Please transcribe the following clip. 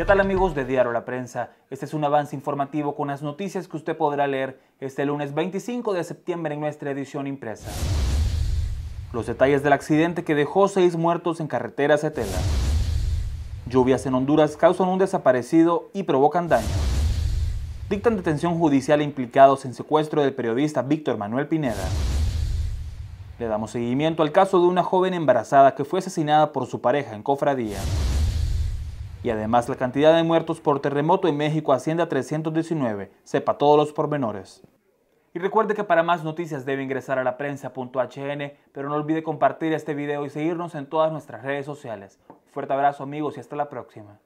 ¿Qué tal, amigos de Diario La Prensa? Este es un avance informativo con las noticias que usted podrá leer este lunes 25 de septiembre en nuestra edición impresa. Los detalles del accidente que dejó 6 muertos en carretera Cetela. Lluvias en Honduras causan un desaparecido y provocan daños. Dictan detención judicial a implicados en secuestro del periodista Víctor Manuel Pineda. Le damos seguimiento al caso de una joven embarazada que fue asesinada por su pareja en Cofradía. Y además la cantidad de muertos por terremoto en México asciende a 319. Sepa todos los pormenores. Y recuerde que para más noticias debe ingresar a laprensa.hn, pero no olvide compartir este video y seguirnos en todas nuestras redes sociales. Un fuerte abrazo, amigos, y hasta la próxima.